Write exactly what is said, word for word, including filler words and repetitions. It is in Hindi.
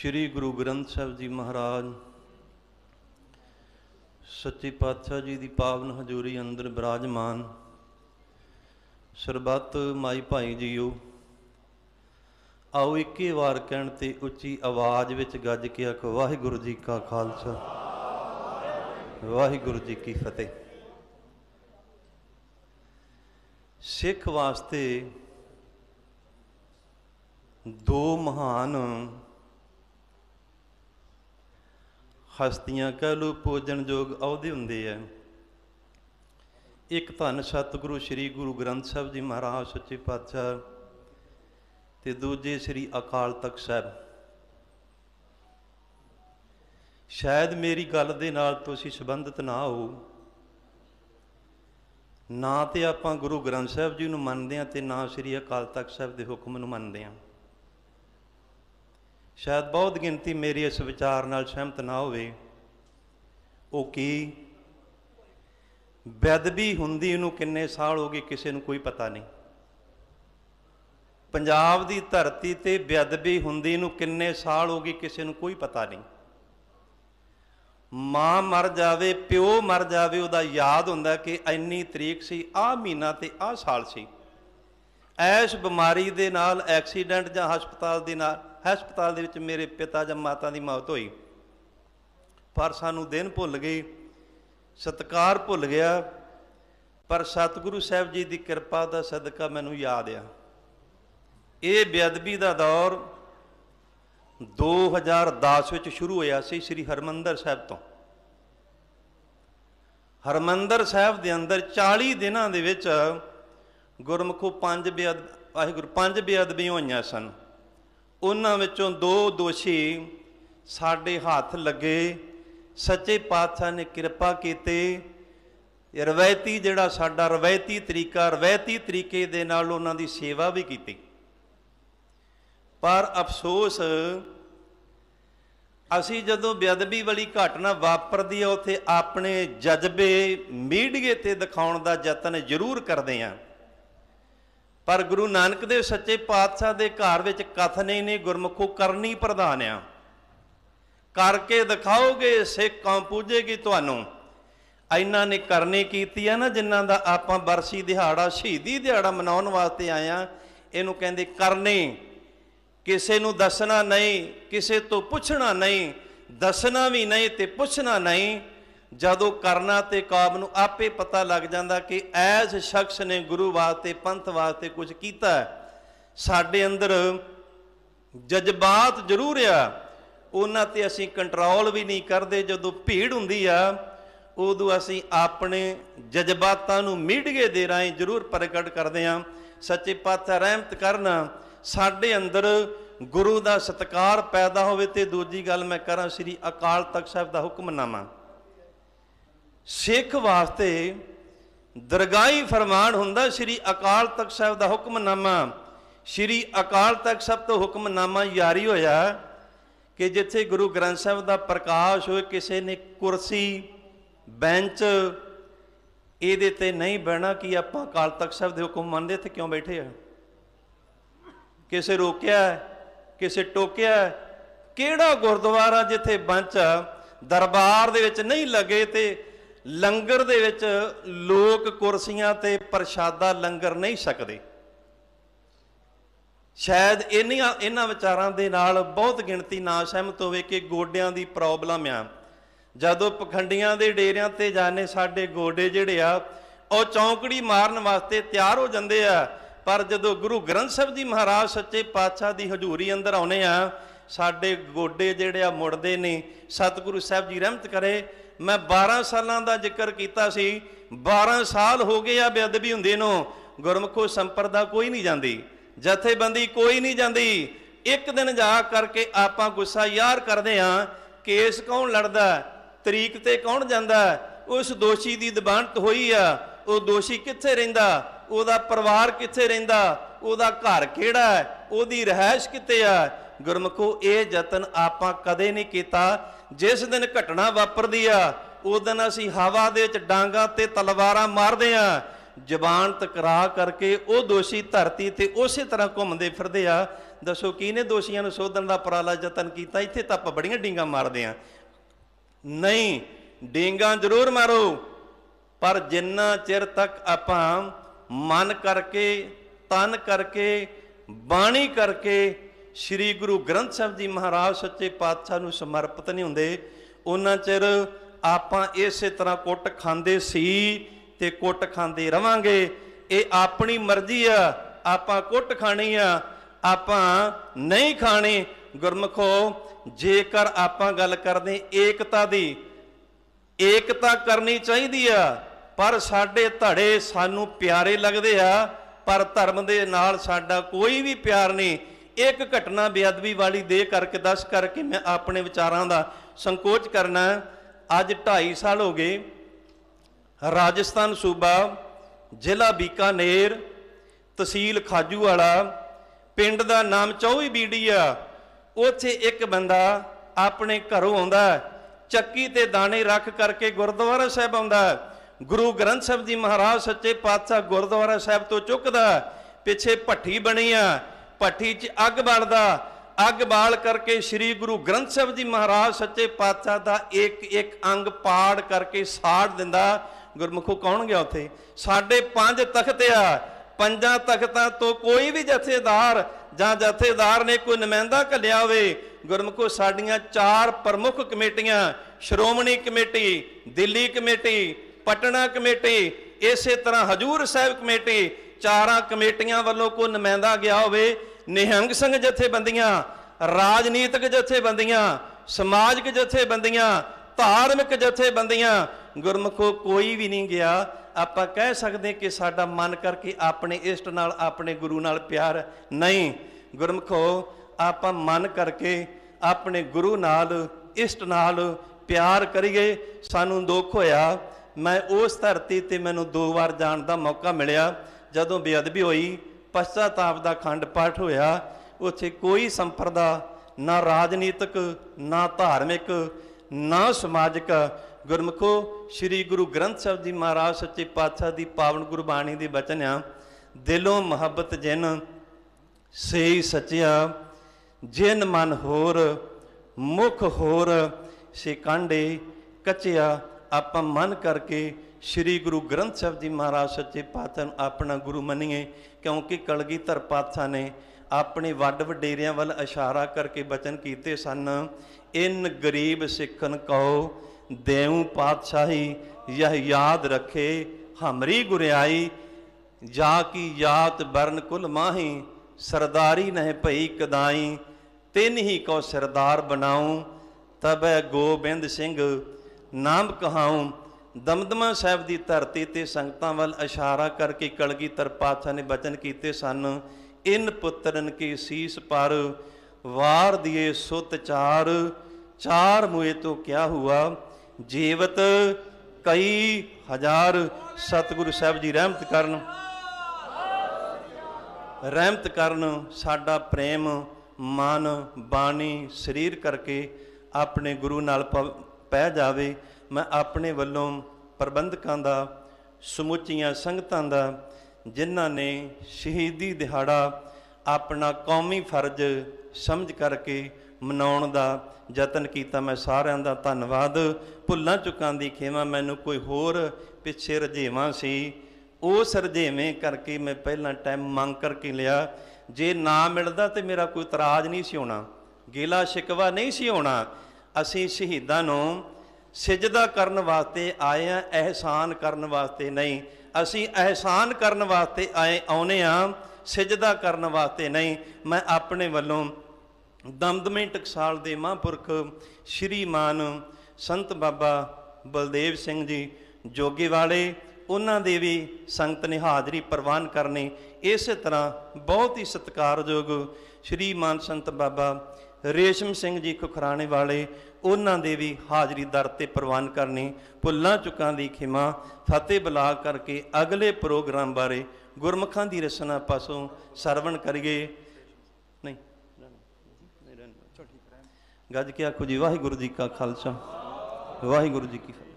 श्री गुरु ग्रंथ साहिब जी महाराज सच्चे पातशाह जी की पावन हजूरी अंदर विराजमान सरबत माई भाई जीओ, आओ एक ही बार कहते उच्ची आवाज़ में गज के आखो वाहेगुरु जी का खालसा वाहेगुरु जी की फतेह। सिख वास्ते दो महान हस्तियां कह लो पूजन योग अहुदे हुंदे है। एक धन सतगुरु श्री गुरु ग्रंथ साहब जी महाराज सच्चे पातशाह ते दूजे श्री अकाल तख्त साहब। शायद मेरी गल दे नाल तुसीं संबंधित ना हो, ना तो आप गुरु ग्रंथ साहब जी नूं मनदे हां ते ना श्री अकाल तख्त साहब दे हुक्म नूं मनदे हां। शायद बहुत गिनती मेरी इस विचार नाल सहमत ना होवे। ओ की बेदबी हुंदी नूं किन्ने साल हो गए किसी नूं कोई पता नहीं। पंजाब दी धरती ते बेदबी हुंदी नूं किन्ने साल हो गए किसी नूं कोई पता नहीं। माँ मर जावे प्यो मर जावे उहदा याद हुंदा कि इन्नी तरीक सी, आ महीना ते आ साल सी। ऐस बीमारी दे नाल एक्सीडेंट जां हस्पताल दे नाल हस्पताल दे विच मेरे पिता जां माता की मौत हुई, पर सानू दिन भुल गए, सत्कार भुल गया, पर सतगुरु साहब जी की कृपा का सदका मैनू याद आ। ये बेअदबी का दौर दो हज़ार दस में शुरू होया सी श्री हरिमंदर साहब तो। हरिमंदर साहब के अंदर चालीस दिनों के विच गुरमुखों पंज बेअद वाहेगुरु पंज बेअदबियां होईयां सन। उन्हां विचों दो दोषी साडे हाथ लगे, सच्चे पातशाह ने कृपा कीती। रवायती जिहड़ा साडा रवायती तरीका रवायती तरीके दे नाल उन्हां दी सेवा भी कीती, पर अफसोस असीं जदों बेअदबी वाली घटना वापरदी आ उत्थे अपने जज्बे मीडिया ते दिखाउण दा यतन जरूर करदे हां, पर गुरु नानक देव सच्चे पातशाह के घर में कथने ने गुरमुखों करनी प्रधान आ। करके दिखाओगे सिख कौम पूजेगी तुहानू। इन्हां ने करनी कीती है ना, जिन्हां दा आपां बरसी दिहाड़ा शहीदी दिहाड़ा मनाउण वास्ते आया, इहनूं कहिंदे करनी। किसे नूं दसना नहीं, किसे तो पुछना नहीं, दसना भी नहीं ते पुछना नहीं। जदों करना तो कौम नूं आपे पता लग जाता कि ऐस शख्स ने गुरु वास्ते पंथ वास्ते कुछ कीता। साडे अंदर जज्बात जरूर आ, उन्हां ते असीं कंट्रोल भी नहीं करते। जदों भीड़ हुंदी आ उदों असीं अपने जज्बातां नूं मीडिया दे राहीं जरूर प्रगट करदे हां। सच्चे पातशाह रहमत करना साडे अंदर गुरु का सत्कार पैदा होवे। ते दूजी गल मैं करा श्री अकाल तख्त साहब का हुक्मनामा। सिख वास्ते दरगाही फरमान हुंदा श्री अकाल तख्त साहब का हुक्मनामा। श्री अकाल तख्त साहब तो हुक्मनामा जारी होया कि जिथे गुरु ग्रंथ साहब का प्रकाश हो किसी ने कुर्सी बैंच ये ते नहीं बहना। कि आप अकाल तख्त साहब के हुक्म मनते इत्थे क्यों बैठे हैं? किसे रोकिया किसे टोकिया? केड़ा गुरुद्वारा जिथे बैंच दरबार दे विच नहीं लगे तो लंगर दे विच लोग कुर्सियां ते प्रशादा लंगर नहीं सकदे? शायद इन्हां इन्हां विचारां दे नाल बहुत गिणती ना सहमत होवे कि गोडियां दी प्रॉब्लम आ। जदों पखंडियां दे डेरियां ते जाने साडे गोडे जिहड़े आ ओह चौंकड़ी मारन वास्ते तैयार हो जांदे आ, पर जदों गुरु ग्रंथ साहिब जी महाराज सच्चे पातशाह दी हजूरी अंदर आउने आ साडे गोडे जिहड़े आ मुड़दे ने। सतगुरु साहब जी रहमत करे। मैं बारह सालों का जिक्र किया, बारह साल हो गए आ बेअदबी हुंदी नूं। गुरमुखो संपरदा कोई नहीं जाती, जथेबंदी कोई नहीं जाती। एक दिन जा करके आपां गुस्सा यार करते हाँ, केस कौन लड़दा, तरीक ते कौन जांदा? उस दोषी की दबानत होई आ, वो दोषी कित्थे रहिंदा, उहदा परिवार कित्थे रहिंदा, उहदा घर किहड़ा है, उहदी रहायश कित्थे आ? गुरमुखो ये जतन आपां कदे नहीं कीता। जिस दिन घटना वापरदी आ उस दिन असीं हवा दे विच डांगा ते तलवारां मारदे आ, जबान टकरा करके वो दोषी धरती ते उस तरह घुमदे फिरदे आ दसो किने दोषियों को सोधन का पराला जतन किया। इत्थे तां आपां बड़ियां डींगा मारदे हां, नहीं डींगा जरूर मारो, पर जिन्ना चिर तक आपां मन करके तन करके बाणी करके श्री गुरु ग्रंथ साहिब जी महाराज सच्चे पातशाह नूं समर्पित नहीं हुंदे, उन्हां चिर आपां इसे तरह कुट खांदे सी ते कुट खांदे रवांगे। ये अपनी मर्जी आ, आपां कुट खाणी आ, आपां नहीं खाणी। गुरमुखो, जेकर आपां गल करदे एकता दी, एकता करनी चाहिदी आ, पर साडे धड़े सानू प्यारे लगदे आ, पर धर्म दे नाल साडा कोई भी प्यार नहीं। एक घटना बेअदबी वाली दे करके दस करके मैं अपने विचारां दा संकोच करना। अज ढाई साल हो गए, राजस्थान सूबा, जिला बीकानेर, तहसील खाजूवला, पिंड दा नाम चोई बीड़िया। उत्थे एक बंदा अपने घरों आंदा, चक्की ते दाने रख करके गुरुद्वारा साहिब आंदा। गुरु ग्रंथ साहिब जी महाराज सच्चे पातशाह गुरुद्वारा साहिब तो चुकदा, पिछे भट्ठी बनी आ, भट्ठी च अग बालदा, अग बाल करके श्री गुरु ग्रंथ साहिब जी महाराज सच्चे पातशाह दा एक एक अंग पाड़ करके साड़ दिंदा। गुरमुखो, कौन गया उत्थे? साढ़े पांच तख्त आ, पंजां तख्तां तो कोई भी जथेदार जां जथेदार ने कोई नुमाइंदा घलिया होवे। गुरमुखो, साडियां चार प्रमुख कमेटियां, Shiromani committee, Delhi committee, Patna committee, इसे तरह हजूर साहिब कमेटी, चारां कमेटियां वालों को नुमाइंदा गया होवे। निहंग संघ जथेबंदियां, राजनीतिक जथेबंदियां, समाजिक जथेबंदियां, धार्मिक जथेबंदियां, गुरमुखो कोई भी नहीं गया। आपां कह सकदे कि साडा मन करके अपने इष्ट नाल अपने गुरु नाल प्यार नहीं। गुरमुखो, आपां मन करके अपने गुरु नाल इष्ट नाल प्यार करिए। सानूं दुख होया, मैं उस धरती ते मैनूं दो बार जाण दा मौका मिलिया, जदों बेअदबी होई, पश्चाताप दा खंड पाठ होया। उत्थे कोई संपरदा ना, राजनीतिक ना, धार्मिक ना, समाजिक। गुरमुखो, श्री गुरु ग्रंथ साहिब जी महाराज सच्चे पातशाह की पावन गुरबाणी के बचन आ, दिलों मुहब्बत जिन से सचिया, जिन मन होर मुख होर से कांडे कचिया। आप मन करके श्री गुरु ग्रंथ साहिब जी महाराज सच्चे पातशाह अपना गुरु मनीए, क्योंकि कलगीधर पातशाह ने अपने वड वडेरियां वाल इशारा करके बचन कीते सन, इन गरीब सिखन कहो देऊं पातशाही, यह याद रखे हमरी गुरियाई, जा की यात बरन कुल माही, सरदारी नह पई कदाई, तिन ही को सरदार बनाऊं, तब गोबिंद सिंह नाम कहाऊं। दमदमा साहब की धरती ते संगतां वाल इशारा करके कलगीधर पातशाह ने बचन कीते सन, इन पुत्रन के शीस पर वार दिए सुत चार, चार मुए तो क्या हुआ जीवत कई हजार। सतगुरु साहब जी रहमत करन, रहमत करन। साडा प्रेम मन बाणी शरीर करके अपने गुरु नाल पै जावे। मैं अपने वलों प्रबंधकों का, समुचिया संगतां का, जिन्हां ने शहीदी दिहाड़ा अपना कौमी फर्ज समझ करके मनाउण दा जतन किया, मैं सारिआं दा धन्नवाद। भुल्लां चुकां दी खेमा, मैनूं कोई होर पिछे रजेवां सी, उस रजेवें करके मैं पहला टाइम मंग करके लिया। जे ना मिलदा तो मेरा कोई इतराज नहीं सी होना, गिला शिकवा नहीं सी होना। असीं शहीदां नूं सिजदा करन वास्ते आए हां, एहसान करन वास्ते नहीं। असीं एहसान करन वास्ते आए आउने हां, सिजदा करन वास्ते नहीं। मैं अपने वल्लों दमदमे टकसाल के महापुरख श्रीमान संत बाबा बलदेव सिंह जी जोगे वाले, उन्हां दे भी संगत ने हाजरी प्रवान करनी। इस तरह बहुत ही सत्कारयोग श्रीमान संत बाबा रेशम सिंह जी खुखराने वाले, उन्हां दे भी हाजरी दर ते प्रवान करनी। भुल्लां चुकां दी खिमा, फतेह बुला करके अगले प्रोग्राम बारे गुरमुखां दी रसना पासों सरवण करिए। नहीं गज के आखो जी, वाहेगुरु जी का खालसा, वाहेगुरु जी की फतेह।